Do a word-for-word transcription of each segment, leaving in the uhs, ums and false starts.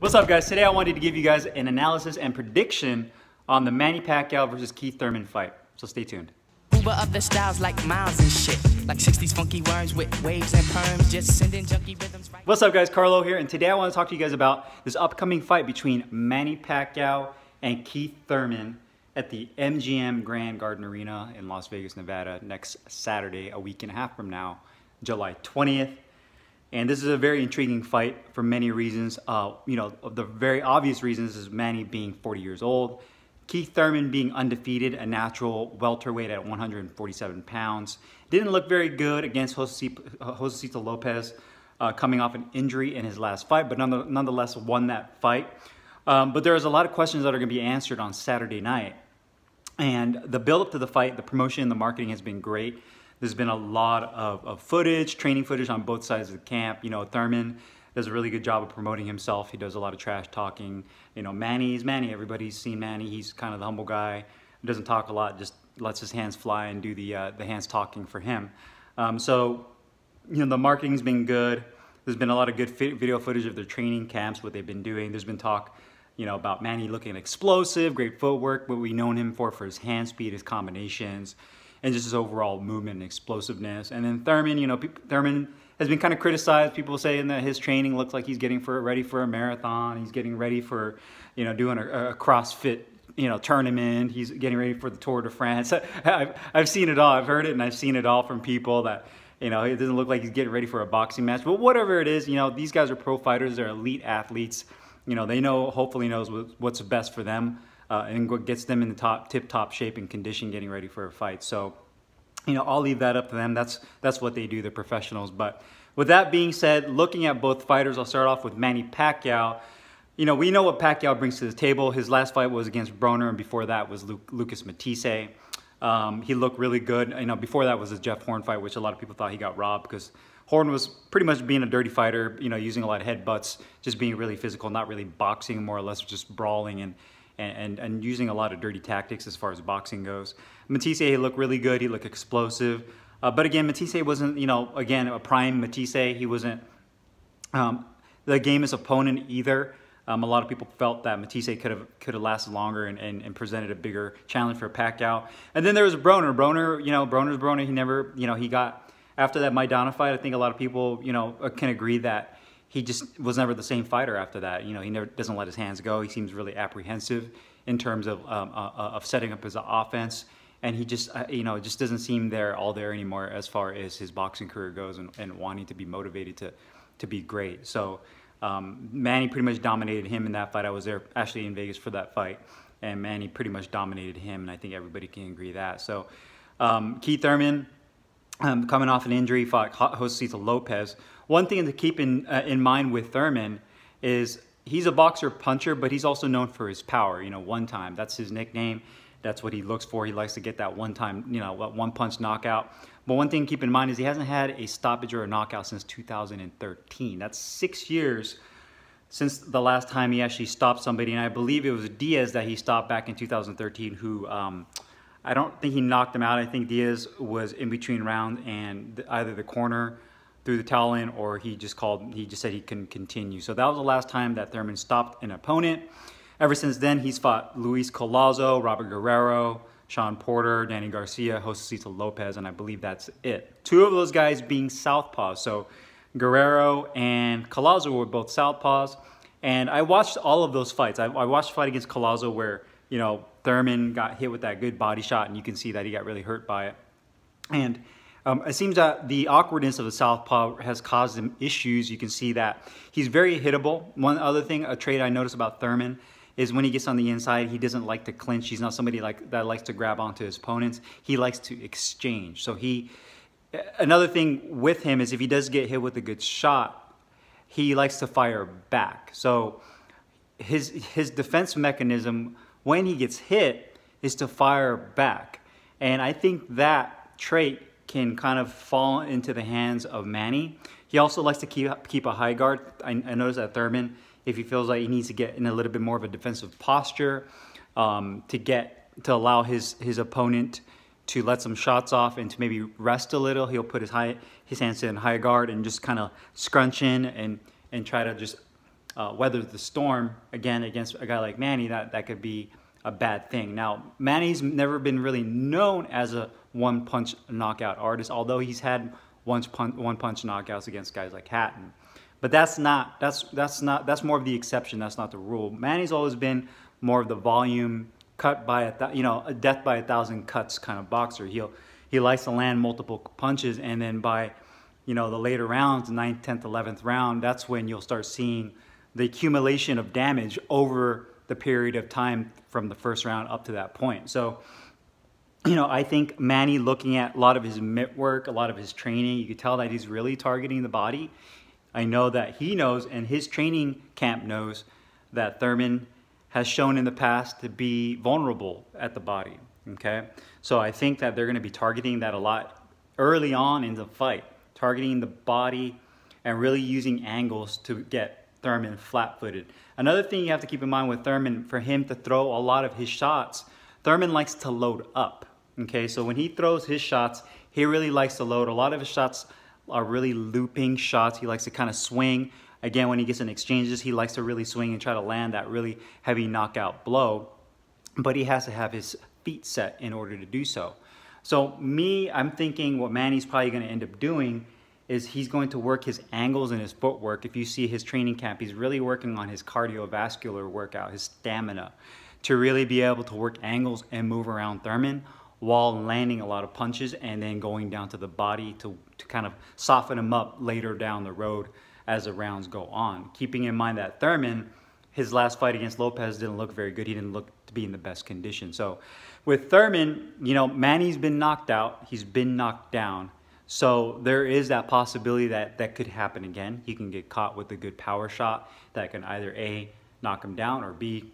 What's up, guys? Today I wanted to give you guys an analysis and prediction on the Manny Pacquiao versus Keith Thurman fight. So stay tuned. Uber up the styles like miles and shit. Like sixties funky words with waves and perms, just sending junky rhythms right. What's up, guys? Carlo here, and today I want to talk to you guys about this upcoming fight between Manny Pacquiao and Keith Thurman at the M G M Grand Garden Arena in Las Vegas, Nevada next Saturday, a week and a half from now, July twentieth. And this is a very intriguing fight for many reasons. Uh, you know, the very obvious reasons is Manny being forty years old, Keith Thurman being undefeated, a natural welterweight at one hundred forty-seven pounds. Didn't look very good against Josesito Lopez, uh, coming off an injury in his last fight, but nonetheless won that fight. Um, but there's a lot of questions that are gonna be answered on Saturday night. And the buildup to the fight, the promotion and the marketing has been great. There's been a lot of, of footage, training footage on both sides of the camp. You know, Thurman does a really good job of promoting himself. He does a lot of trash talking. You know, Manny's Manny. Everybody's seen Manny. He's kind of the humble guy. He doesn't talk a lot, just lets his hands fly and do the, uh, the hands talking for him. Um, so, you know, the marketing's been good. There's been a lot of good video footage of their training camps, what they've been doing. There's been talk, you know, about Manny looking explosive, great footwork, what we've known him for, for his hand speed, his combinations, and just his overall movement and explosiveness. And then Thurman, you know, Thurman has been kind of criticized. People saying that his training looks like he's getting for ready for a marathon. He's getting ready for, you know, doing a, a CrossFit, you know, tournament. He's getting ready for the Tour de France. I've, I've seen it all. I've heard it, and I've seen it all from people that, you know, it doesn't look like he's getting ready for a boxing match. But whatever it is, you know, these guys are pro fighters. They're elite athletes. You know, they know, hopefully knows what's best for them. Uh, and what gets them in the top, tip-top shape and condition, getting ready for a fight. So, you know, I'll leave that up to them. That's that's what they do. They're professionals. But with that being said, looking at both fighters, I'll start off with Manny Pacquiao. You know, we know what Pacquiao brings to the table. His last fight was against Broner, and before that was Luke, Lucas Matisse. Um, he looked really good. You know, before that was the Jeff Horn fight, which a lot of people thought he got robbed because Horn was pretty much being a dirty fighter. You know, using a lot of headbutts, just being really physical, not really boxing, more or less just brawling and. And, and using a lot of dirty tactics as far as boxing goes. Matisse looked really good. He looked explosive. Uh, but again, Matisse wasn't, you know, again, a prime Matisse. He wasn't um, the gamest opponent either. Um, a lot of people felt that Matisse could have could have lasted longer and, and, and presented a bigger challenge for Pacquiao. And then there was Broner. Broner, you know, Broner's Broner. He never, you know, he got, after that Maidana fight, I think a lot of people, you know, can agree that he just was never the same fighter after that. You know, he never doesn't let his hands go. He seems really apprehensive in terms of um, uh, of setting up his offense, and he just uh, you know just doesn't seem there all there anymore as far as his boxing career goes and, and wanting to be motivated to to be great. So um, Manny pretty much dominated him in that fight. I was there actually in Vegas for that fight, and Manny pretty much dominated him, and I think everybody can agree that. So um, Keith Thurman, Um, coming off an injury, fought Josesito Lopez. One thing to keep in uh, in mind with Thurman is he's a boxer puncher, but he's also known for his power. You know, one time, that's his nickname. That's what he looks for. He likes to get that one time, you know, one punch knockout. But one thing to keep in mind is he hasn't had a stoppage or a knockout since two thousand thirteen. That's six years since the last time he actually stopped somebody. And I believe it was Diaz that he stopped back in two thousand thirteen, who. Um, I don't think he knocked him out. I think Diaz was in between rounds and either the corner threw the towel in or he just called, he just said he couldn't continue. So that was the last time that Thurman stopped an opponent. Ever since then, he's fought Luis Colazo, Robert Guerrero, Sean Porter, Danny Garcia, Josesito Lopez, and I believe that's it. Two of those guys being southpaws. So Guerrero and Colazo were both southpaws. And I watched all of those fights. I, I watched the fight against Colazo where, you know, Thurman got hit with that good body shot, and you can see that he got really hurt by it. And um, it seems that the awkwardness of the southpaw has caused him issues. You can see that he's very hittable. One other thing, a trait I noticed about Thurman is when he gets on the inside, he doesn't like to clinch. He's not somebody like that likes to grab onto his opponents. He likes to exchange. So he, another thing with him is if he does get hit with a good shot, he likes to fire back. So his his defense mechanism when he gets hit is to fire back. And I think that trait can kind of fall into the hands of Manny. He also likes to keep, keep a high guard. I, I noticed that Thurman, if he feels like he needs to get in a little bit more of a defensive posture um, to get to allow his, his opponent to let some shots off and to maybe rest a little, he'll put his, high, his hands in high guard and just kind of scrunch in and, and try to just uh, weather the storm again against a guy like Manny, that, that could be a bad thing. Now, Manny's never been really known as a one-punch knockout artist, although he's had one-punch one-punch knockouts against guys like Hatton. But that's not that's that's not that's more of the exception. That's not the rule. Manny's always been more of the volume cut by a th you know a death by a thousand cuts kind of boxer. He'll he likes to land multiple punches, and then by you know the later rounds, ninth, tenth, eleventh round, that's when you'll start seeing the accumulation of damage over the period of time from the first round up to that point. So, you know, I think Manny, looking at a lot of his mitt work, a lot of his training, you can tell that he's really targeting the body. I know that he knows, and his training camp knows, that Thurman has shown in the past to be vulnerable at the body, okay? So I think that they're gonna be targeting that a lot early on in the fight, targeting the body and really using angles to get Thurman flat-footed. Another thing you have to keep in mind with Thurman, for him to throw a lot of his shots, Thurman likes to load up, okay? So when he throws his shots, he really likes to load. A lot of his shots are really looping shots. He likes to kind of swing. Again, when he gets in exchanges, he likes to really swing and try to land that really heavy knockout blow, but he has to have his feet set in order to do so. So me, I'm thinking what Manny's probably gonna end up doing is he's going to work his angles and his footwork. If you see his training camp, he's really working on his cardiovascular workout, his stamina, to really be able to work angles and move around Thurman while landing a lot of punches and then going down to the body to, to kind of soften him up later down the road as the rounds go on. Keeping in mind that Thurman, his last fight against Lopez didn't look very good. He didn't look to be in the best condition. So with Thurman, you know, Manny's been knocked out. He's been knocked down. So there is that possibility that that could happen again. He can get caught with a good power shot that can either A, knock him down, or B,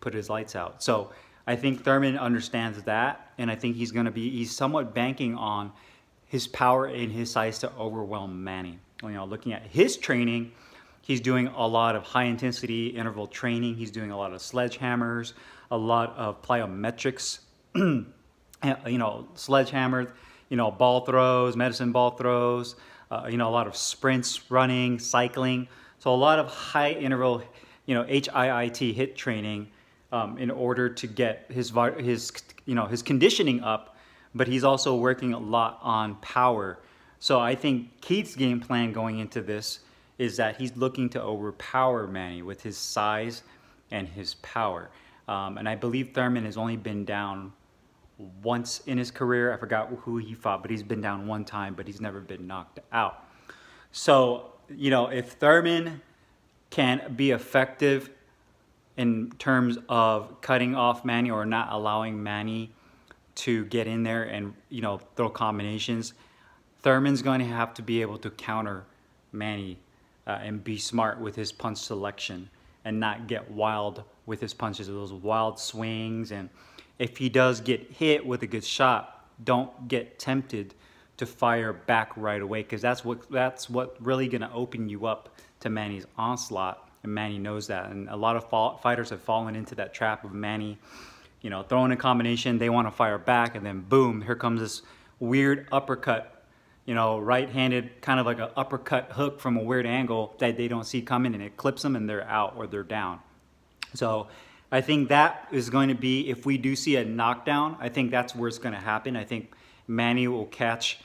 put his lights out. So I think Thurman understands that, and I think he's going to be, he's somewhat banking on his power and his size to overwhelm Manny. You know, looking at his training, he's doing a lot of high-intensity interval training. He's doing a lot of sledgehammers, a lot of plyometrics, you know, sledgehammers, you know, ball throws, medicine ball throws, uh, you know, a lot of sprints, running, cycling. So a lot of high-interval, you know, H I I T hit training, Um, in order to get his his you know his conditioning up, but he's also working a lot on power. So I think Keith's game plan going into this is that he's looking to overpower Manny with his size and his power. Um, and I believe Thurman has only been down once in his career. I forgot who he fought, but he's been down one time, but he's never been knocked out. So you know if Thurman can be effective in terms of cutting off Manny or not allowing Manny to get in there and you know throw combinations, Thurman's going to have to be able to counter Manny uh, and be smart with his punch selection and not get wild with his punches, those wild swings. And if he does get hit with a good shot, don't get tempted to fire back right away, because that's what that's what really going to open you up to Manny's onslaught. And Manny knows that, and a lot of fall, fighters have fallen into that trap of Manny, you know, throwing a combination, they want to fire back, and then boom, here comes this weird uppercut, you know, right-handed, kind of like an uppercut hook from a weird angle that they don't see coming, and it clips them, and they're out or they're down. So I think that is going to be, if we do see a knockdown, I think that's where it's going to happen. I think Manny will catch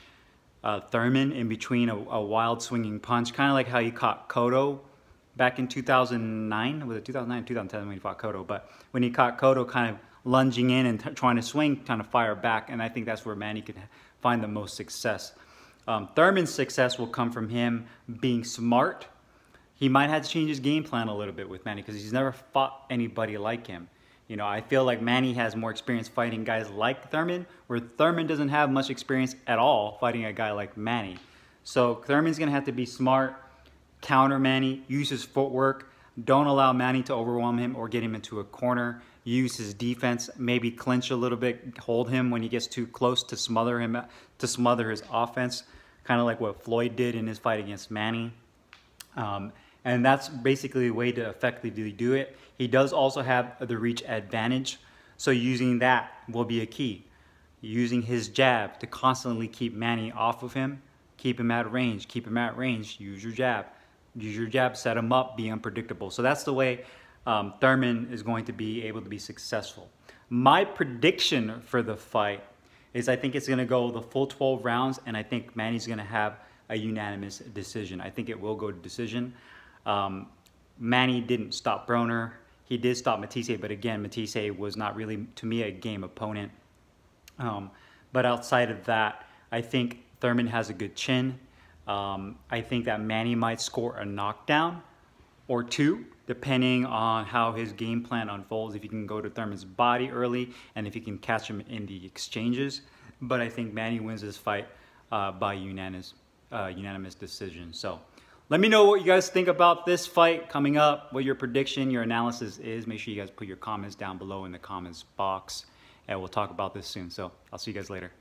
uh, Thurman in between a, a wild swinging punch, kind of like how he caught Cotto back in two thousand nine, was it two thousand nine, two thousand ten when he fought Cotto, but when he caught Cotto kind of lunging in and trying to swing, trying to fire back, and I think that's where Manny could find the most success. Um, Thurman's success will come from him being smart. He might have to change his game plan a little bit with Manny, because he's never fought anybody like him. You know, I feel like Manny has more experience fighting guys like Thurman, where Thurman doesn't have much experience at all fighting a guy like Manny. So Thurman's going to have to be smart, counter Manny, use his footwork, don't allow Manny to overwhelm him or get him into a corner, use his defense, maybe clinch a little bit, hold him when he gets too close to smother him, to smother his offense, kind of like what Floyd did in his fight against Manny. Um, and that's basically a way to effectively do it. He does also have the reach advantage, so using that will be a key. Using his jab to constantly keep Manny off of him, keep him at range, keep him at range, use your jab. use your jab, set him up, be unpredictable. So that's the way um, Thurman is going to be able to be successful. My prediction for the fight is I think it's going to go the full twelve rounds, and I think Manny's going to have a unanimous decision. I think it will go to decision. Um, Manny didn't stop Broner. He did stop Matisse, but again, Matisse was not really, to me, a game opponent. Um, but outside of that, I think Thurman has a good chin. Um, I think that Manny might score a knockdown or two, depending on how his game plan unfolds, if he can go to Thurman's body early and if he can catch him in the exchanges. But I think Manny wins this fight uh, by unanimous, uh, unanimous decision. So let me know what you guys think about this fight coming up, what your prediction, your analysis is. Make sure you guys put your comments down below in the comments box, and we'll talk about this soon. So I'll see you guys later.